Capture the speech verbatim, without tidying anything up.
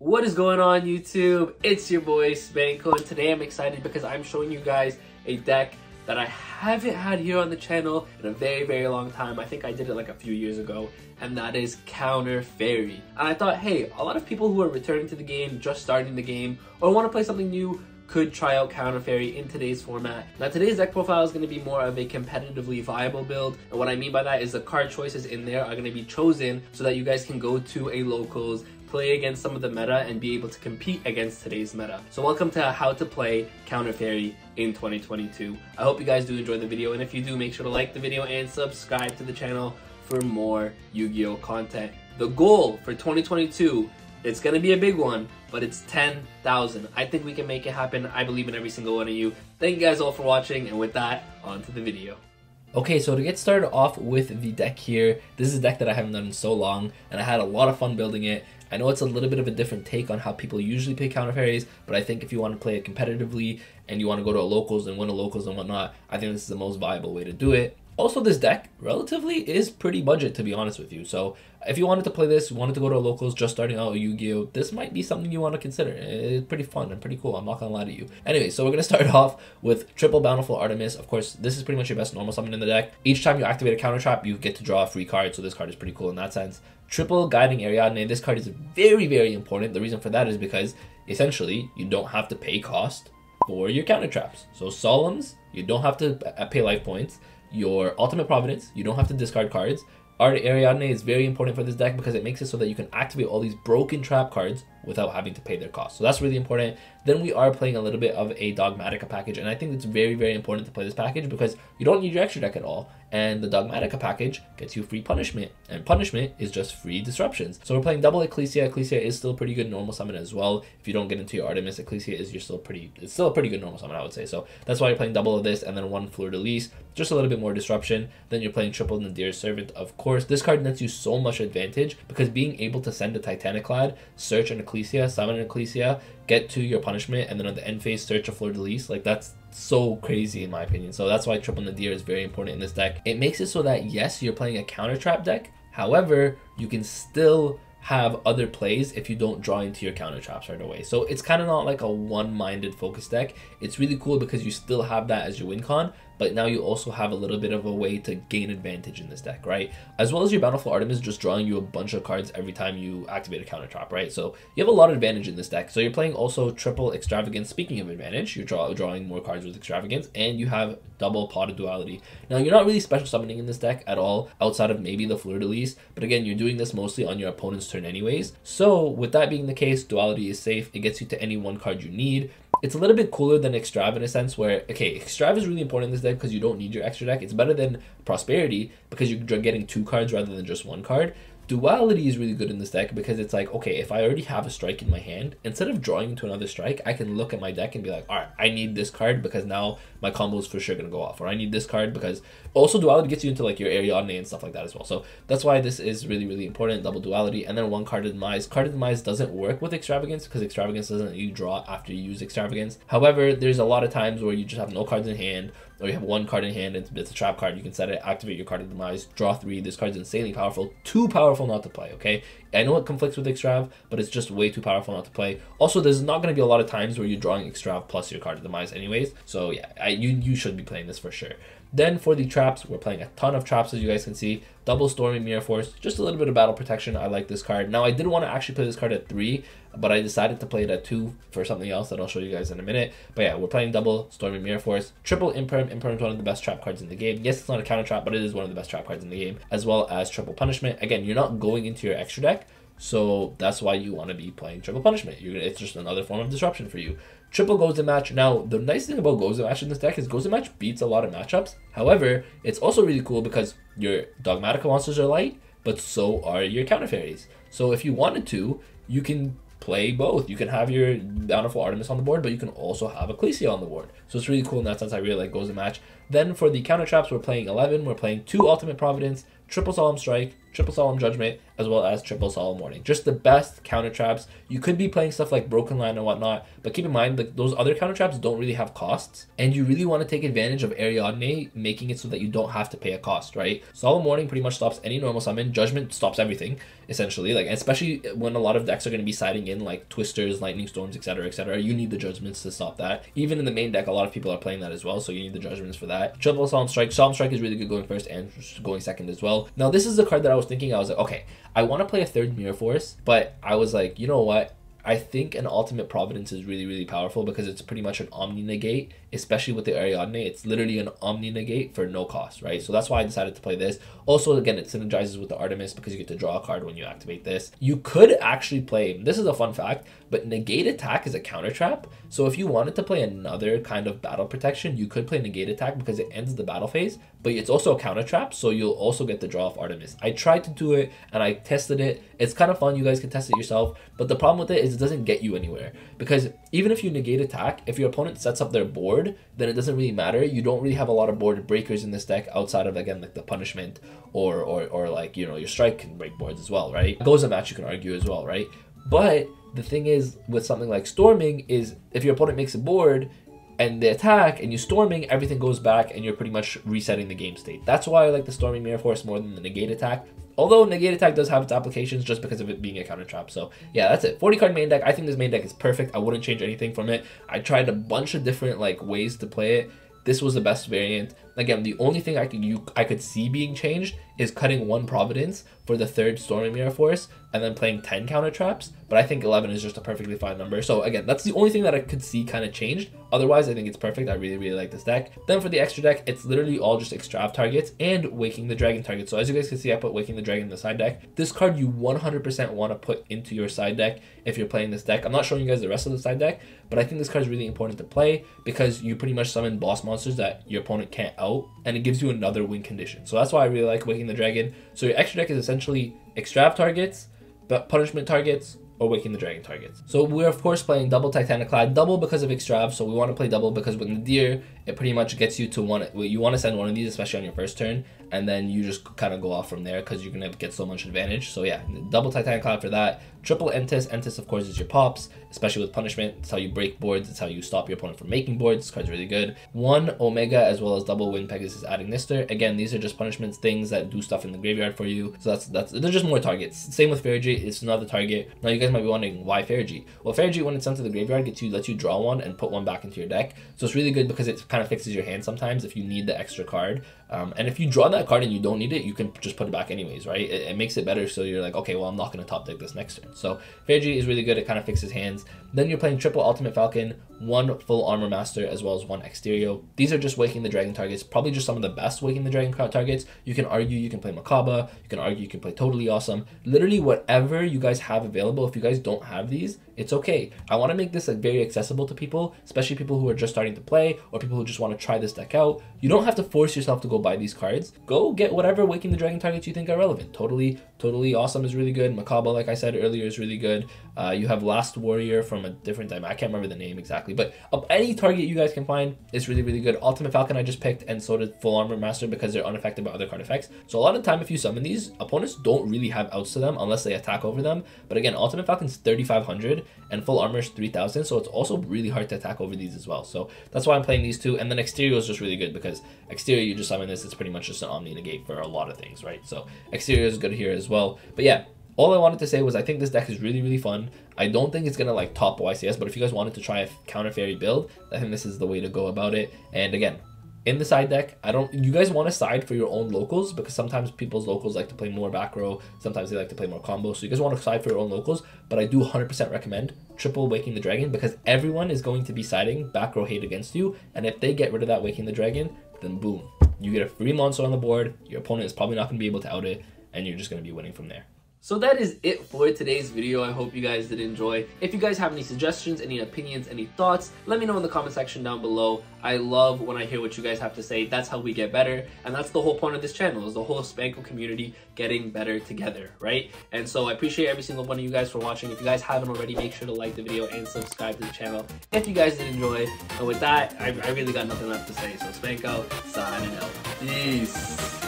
What is going on YouTube? It's your boy Spanko, and today I'm excited because I'm showing you guys a deck that I haven't had here on the channel in a very very long time. I think I did it like a few years ago, and that is Counter Fairy. And I thought, hey, a lot of people who are returning to the game, just starting the game, or want to play something new could try out Counter Fairy in today's format. Now today's deck profile is going to be more of a competitively viable build, and what I mean by that is the card choices in there are going to be chosen so that you guys can go to a locals, play against some of the meta, and be able to compete against today's meta. So welcome to How to Play Counter Fairy in twenty twenty-two. I hope you guys do enjoy the video, and if you do, make sure to like the video and subscribe to the channel for more Yu-Gi-Oh! Content. The goal for twenty twenty-two, it's gonna be a big one, but it's ten thousand. I think we can make it happen. I believe in every single one of you. Thank you guys all for watching, and with that, on to the video. Okay, so to get started off with the deck here, this is a deck that I haven't done in so long, and I had a lot of fun building it. I know it's a little bit of a different take on how people usually play Counter Fairies, but I think if you want to play it competitively and you want to go to a locals and win a locals and whatnot, I think this is the most viable way to do it. Also, this deck relatively is pretty budget, to be honest with you. So if you wanted to play this, you wanted to go to a locals just starting out Yu-Gi-Oh!, this might be something you want to consider. It's pretty fun and pretty cool, I'm not gonna lie to you. Anyway, so we're gonna start off with triple Bountiful Artemis. Of course, this is pretty much your best normal summon in the deck. Each time you activate a counter trap, you get to draw a free card, so this card is pretty cool in that sense. Triple Guiding Ariadne. This card is very, very important. The reason for that is because essentially you don't have to pay cost for your counter traps. So Solemns, you don't have to pay life points. Your Ultimate Providence, you don't have to discard cards. Ariadne is very important for this deck because it makes it so that you can activate all these broken trap cards without having to pay their cost. So that's really important. Then we are playing a little bit of a Dogmatica package, and I think it's very, very important to play this package because you don't need your extra deck at all, and the Dogmatica package gets you free Punishment, and Punishment is just free disruptions. So we're playing double Ecclesia. Ecclesia is still a pretty good normal summon as well. If you don't get into your Artemis, Ecclesia is you're still pretty, it's still a pretty good normal summon, I would say. So that's why you're playing double of this, and then one Fleur de Lis, just a little bit more disruption. Then you're playing triple Nadir Servant, of course. This card nets you so much advantage because being able to send a Titaniclad, search an Ecclesia, summon an Ecclesia, get to your Punishment, and then at the end phase search a Fleur de Lis, like that's so crazy in my opinion. So that's why triple Nadir is very important in this deck. It makes it so that yes, you're playing a counter trap deck, however you can still have other plays if you don't draw into your counter traps right away. So it's kind of not like a one-minded focus deck. It's really cool because you still have that as your win con, but now you also have a little bit of a way to gain advantage in this deck, right? As well as your Bountiful Artemis just drawing you a bunch of cards every time you activate a counter trap, right? So you have a lot of advantage in this deck. So you're playing also triple Extravagance. Speaking of advantage, you're draw drawing more cards with Extravagance, and you have double Pot of Duality. Now you're not really special summoning in this deck at all outside of maybe the Fleur de Lis, but again, you're doing this mostly on your opponent's turn anyways. So with that being the case, Duality is safe. It gets you to any one card you need. It's a little bit cooler than Extrav in a sense where, okay, Extrav is really important in this deck because you don't need your extra deck. It's better than Prosperity because you're getting two cards rather than just one card. Duality is really good in this deck because it's like, okay, if I already have a strike in my hand, instead of drawing into another strike, I can look at my deck and be like, all right, I need this card because now my combo is for sure going to go off, or I need this card because also Duality gets you into like your Ariadne and stuff like that as well. So that's why this is really, really important, double Duality. And then one Card of Demise. Card of Demise doesn't work with Extravagance because Extravagance doesn't let you draw after you use Extravagance. However, there's a lot of times where you just have no cards in hand, or you have one card in hand and it's a trap card. You can set it, activate your Card of Demise, draw three. This card's insanely powerful, too powerful not to play, okay? I know it conflicts with Extrav, but it's just way too powerful not to play. Also, there's not going to be a lot of times where you're drawing Extrav plus your Card of Demise anyways. So yeah, I, you, you should be playing this for sure. Then for the traps, we're playing a ton of traps, as you guys can see. Double Stormy Mirror Force, just a little bit of battle protection. I like this card. Now, I did want to actually play this card at three, but I decided to play it at two for something else that I'll show you guys in a minute. But yeah, we're playing double Stormy Mirror Force. Triple Imperm. Imperm is one of the best trap cards in the game. Yes, it's not a counter trap, but it is one of the best trap cards in the game, as well as triple Punishment. Again, you're not going into your extra deck, so that's why you want to be playing triple Punishment. You're gonna, it's just another form of disruption for you. Triple Gozen Match. Now, the nice thing about Gozen Match in this deck is Gozen Match beats a lot of matchups. However, it's also really cool because your Dogmatica monsters are light, but so are your Counter Fairies. So if you wanted to, you can play both. You can have your Bountiful Artemis on the board, but you can also have Ecclesia on the board. So it's really cool in that sense. I really like Gozen Match. Then for the counter traps, we're playing eleven. We're playing two Ultimate Providence, triple Solemn Strike, triple Solemn Judgment, as well as triple Solemn Warning. Just the best counter traps. You could be playing stuff like Broken Land and whatnot, but keep in mind that those other counter traps don't really have costs, and you really want to take advantage of Ariadne making it so that you don't have to pay a cost, right? Solemn Warning pretty much stops any normal summon. Judgment stops everything, essentially, like, especially when a lot of decks are going to be siding in like Twisters, Lightning Storms, etc, etc. You need the Judgments to stop that. Even in the main deck, a lot of people are playing that as well, so you need the Judgments for that. Triple Solemn Strike. Solemn Strike is really good going first and going second as well. Now this is the card that I was thinking. I was like, okay, I want to play a third Mirror Force, but I was like, you know what? I think an Ultimate Providence is really, really powerful because it's pretty much an Omni Negate, especially with the Ariadne. It's literally an Omni Negate for no cost, right? So that's why I decided to play this. Also, again, it synergizes with the Artemis because you get to draw a card when you activate this. You could actually play, this is a fun fact, but Negate Attack is a counter trap. So if you wanted to play another kind of battle protection, you could play Negate Attack because it ends the battle phase, but it's also a counter trap, so you'll also get the draw of Artemis. I tried to do it and I tested it. It's kind of fun. You guys can test it yourself, but the problem with it is doesn't get you anywhere, because even if you negate attack, if your opponent sets up their board, then it doesn't really matter. You don't really have a lot of board breakers in this deck outside of, again, like the punishment or or, or like, you know, your strike can break boards as well, right? Gozen Match you can argue as well, right? But the thing is with something like storming is if your opponent makes a board and they attack and you storming, everything goes back and you're pretty much resetting the game state. That's why I like the Stormy Mirror Force more than the Negate Attack. Although Negate Attack does have its applications just because of it being a counter trap. So yeah, that's it. forty card main deck. I think this main deck is perfect. I wouldn't change anything from it. I tried a bunch of different like ways to play it. This was the best variant. Again, the only thing I could you I could see being changed is cutting one Providence for the third Stormy Mirror Force and then playing ten counter traps, but I think eleven is just a perfectly fine number. So again, that's the only thing that I could see kind of changed. Otherwise, I think it's perfect. I really, really like this deck. Then for the extra deck, it's literally all just Extrav targets and Waking the Dragon targets. So as you guys can see, I put Waking the Dragon in the side deck. This card you one hundred percent want to put into your side deck if you're playing this deck. I'm not showing you guys the rest of the side deck, but I think this card is really important to play because you pretty much summon boss monsters that your opponent can't out, and it gives you another win condition. So that's why I really like Waking the Dragon. So your extra deck is essentially Extrav targets, but punishment targets, or Waking the Dragon targets. So we're of course playing double Titaniclad, double because of Extrav, so we want to play double because with Nadir, it pretty much gets you to one, you want to send one of these, especially on your first turn, and then you just kind of go off from there because you're going to get so much advantage. So yeah, double Titaniclad for that, triple Entis, Entis of course is your pops, especially with punishment, it's how you break boards, it's how you stop your opponent from making boards, this card's really good. One Omega as well as double Wind Pegasus Jasashinister, again these are just punishments, things that do stuff in the graveyard for you, so that's, that's they're just more targets. Same with Faragy, it's another target. Now you guys might be wondering why Faragy. Well, Faragy when it's sent to the graveyard gets you lets you draw one and put one back into your deck, so it's really good because it kind of fixes your hand sometimes if you need the extra card, um, and if you draw that card and you don't need it, you can just put it back anyways, right? It, it makes it better, so you're like, okay, well I'm not going to top deck this next turn. So Faragy is really good, it kind of fixes hands. Then you're playing triple Ultimate Falcon, one Full Armor Master, as well as one Exterio. These are just Waking the Dragon targets, probably just some of the best Waking the Dragon targets. You can argue you can play Macabre, you can argue you can play Totally Awesome, literally whatever you guys have available. If you guys don't have these, it's okay. I want to make this like very accessible to people, especially people who are just starting to play or people who just want to try this deck out. You don't have to force yourself to go buy these cards. Go get whatever Waking the Dragon targets you think are relevant. Totally, Totally Awesome is really good. Macabre, like I said earlier, is really good. Uh, you have Last Warrior from a different time. I can't remember the name exactly, but up any target you guys can find is really, really good. Ultimate Falcon I just picked, and so did Full Armor Master because they're unaffected by other card effects. So a lot of the time, if you summon these, opponents don't really have outs to them unless they attack over them. But again, Ultimate Falcon's thirty-five hundred and Full Armor's three thousand, so it's also really hard to attack over these as well. So that's why I'm playing these two. And then Exterio is just really good because Exterio, you just summon this, it's pretty much just an Omni Negate for a lot of things, right? So Exterio is good here as well. But yeah, all I wanted to say was I think this deck is really, really fun. I don't think it's going to like top Y C S, but if you guys wanted to try a Counter Fairy build, I think this is the way to go about it. And again, in the side deck, I don't, you guys want to side for your own locals because sometimes people's locals like to play more back row, sometimes they like to play more combo, so you guys want to side for your own locals, but I do one hundred percent recommend triple Waking the Dragon because everyone is going to be siding back row hate against you, and if they get rid of that Waking the Dragon, then boom, you get a free monster on the board, your opponent is probably not going to be able to out it, and you're just going to be winning from there. So that is it for today's video. I hope you guys did enjoy. If you guys have any suggestions, any opinions, any thoughts, let me know in the comment section down below. I love when I hear what you guys have to say. That's how we get better, and that's the whole point of this channel, is the whole Spanko community getting better together, right? And so I appreciate every single one of you guys for watching. If you guys haven't already, make sure to like the video and subscribe to the channel if you guys did enjoy. And with that, I, I really got nothing left to say, so Spanko, signing out. Peace.